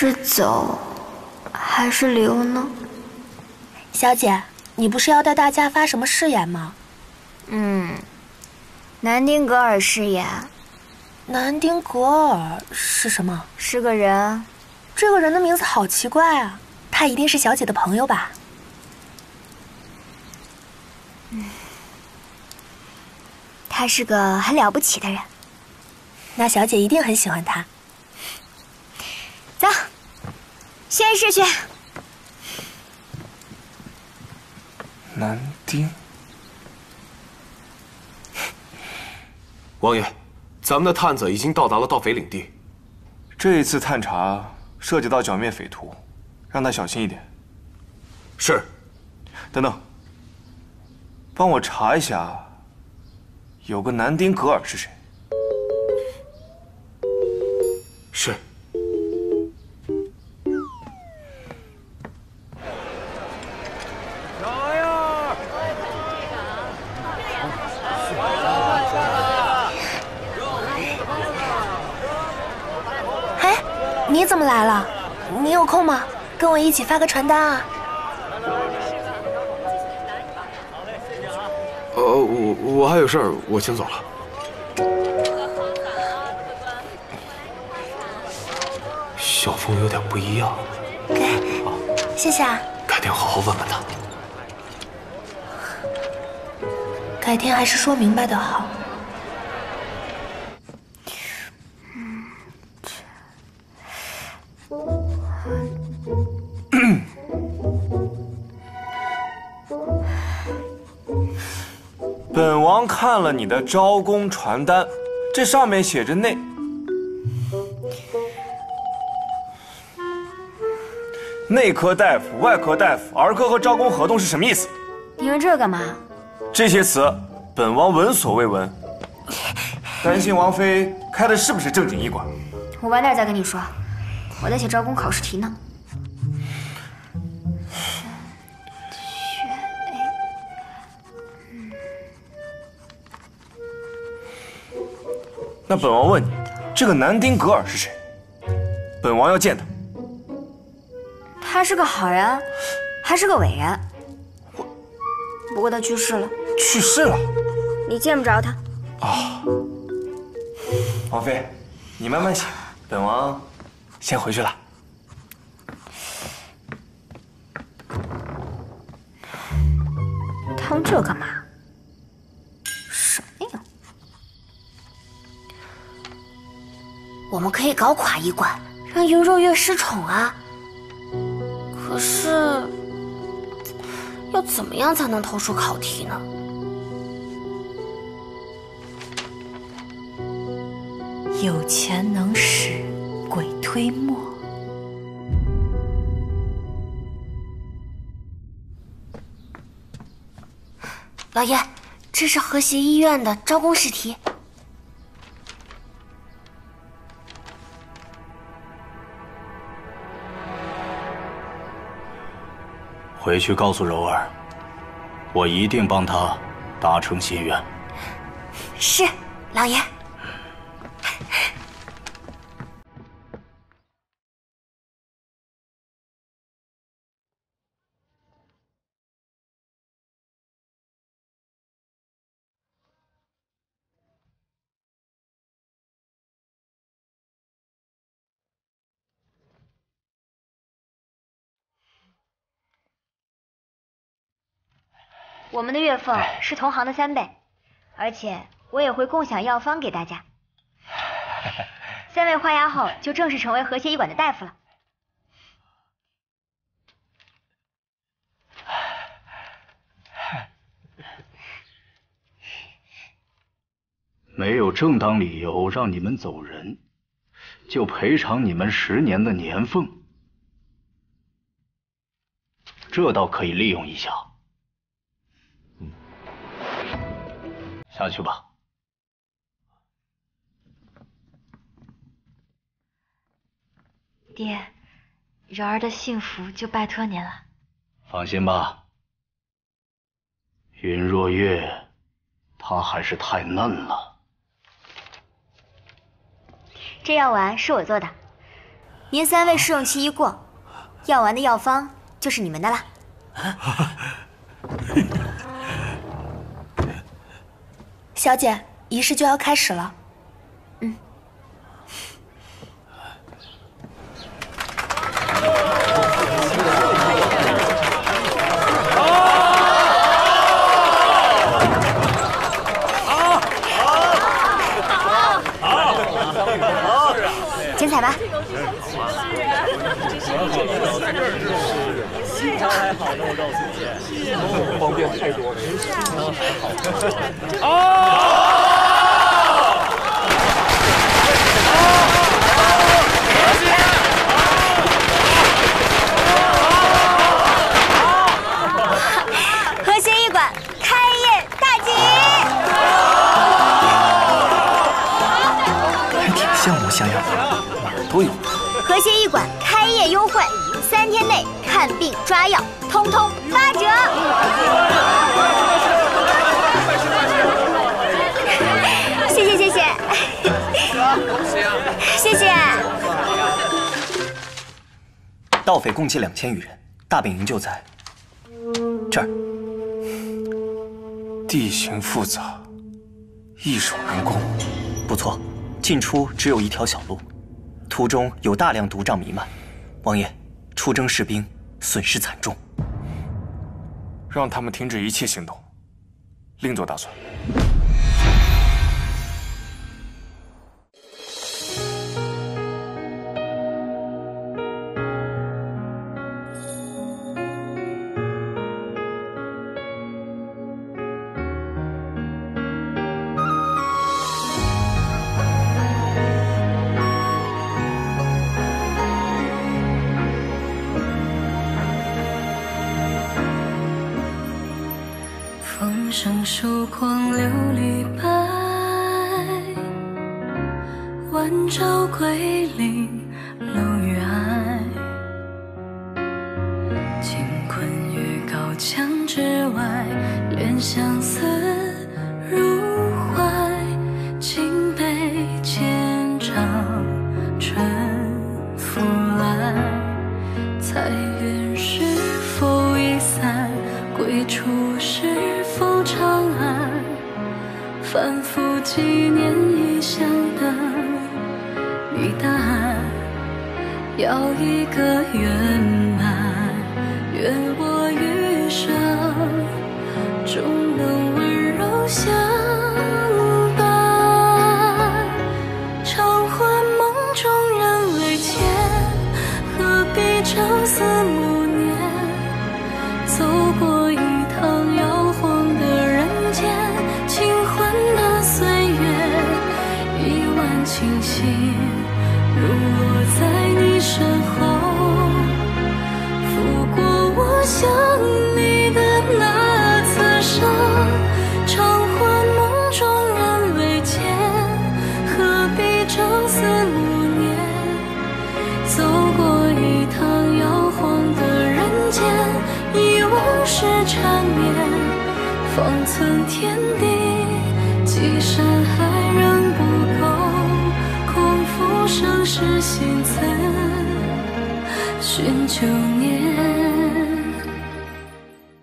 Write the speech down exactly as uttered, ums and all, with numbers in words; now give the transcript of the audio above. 是走还是留呢？小姐，你不是要带大家发什么誓言吗？嗯，南丁格尔誓言。南丁格尔是什么？是个人。这个人的名字好奇怪啊！他一定是小姐的朋友吧？嗯，他是个很了不起的人。那小姐一定很喜欢他。 走，宣誓去。南丁，王爷，咱们的探子已经到达了盗匪领地。这一次探查涉及到剿灭匪徒，让他小心一点。是。等等，帮我查一下，有个南丁格尔是谁？是。 你怎么来了？你有空吗？跟我一起发个传单啊！呃，我我还有事儿，我先走了。小凤有点不一样。给，啊、谢谢啊。改天好好问问他。改天还是说明白的好。 本王看了你的招工传单，这上面写着内，内科大夫、外科大夫、儿科和招工合同是什么意思？你问这干嘛？这些词，本王闻所未闻，担心王妃开的是不是正经医馆？我晚点再跟你说，我在写招工考试题呢。 那本王问你，这个南丁格尔是谁？本王要见他。他是个好人，还是个伟人。我，不过他去世了。去世了？你见不着他。啊。王妃，你慢慢写，本王先回去了。他用这干嘛？ 我们可以搞垮医馆，让云若月失宠啊！可是，要怎么样才能偷出考题呢？有钱能使鬼推磨。老爷，这是和谐医院的招工试题。 回去告诉柔儿，我一定帮她达成心愿。是，老爷。我们的月俸是同行的三倍，而且我也会共享药方给大家。三位画押后，就正式成为和谐医馆的大夫了。没有正当理由让你们走人，就赔偿你们十年的年俸，这倒可以利用一下。 下去吧。爹，柔儿的幸福就拜托您了。放心吧，云若月，她还是太嫩了。这药丸是我做的，您三位试用期一过，药丸的药方就是你们的了。小姐，仪式就要开始了。嗯。 剪彩吧！新疆还好呢，我告诉你，方便太多了。新疆还好。哦！和谐医馆开业大吉！还挺像我想要的。 都有和谐医馆开业优惠，三天内看病抓药，通通八折。谢谢谢谢，谢谢。盗匪共计两千余人，大本营就在这儿。地形复杂，易守难攻。不错，进出只有一条小路。 途中有大量毒瘴弥漫，王爷，出征士兵损失惨重，让他们停止一切行动，另作打算。曙光琉璃白，晚照桂林楼宇矮。金昆于高墙之外，怜相思入怀。竟被千丈春拂来，彩云是否已散？归处是。 风长安，反复几年一相等。你答案要一个圆满，愿我余生终能温柔相伴。常唤梦中人为妾，何必朝思暮念？走过一趟遥。 清醒，如落在你身后，拂过我想你的那次伤。常唤梦中人为妾，何必朝思暮念？走过一趟摇晃的人间，忆往事缠绵，方寸天地，几山海仍不。 浮生是心字，寻旧年。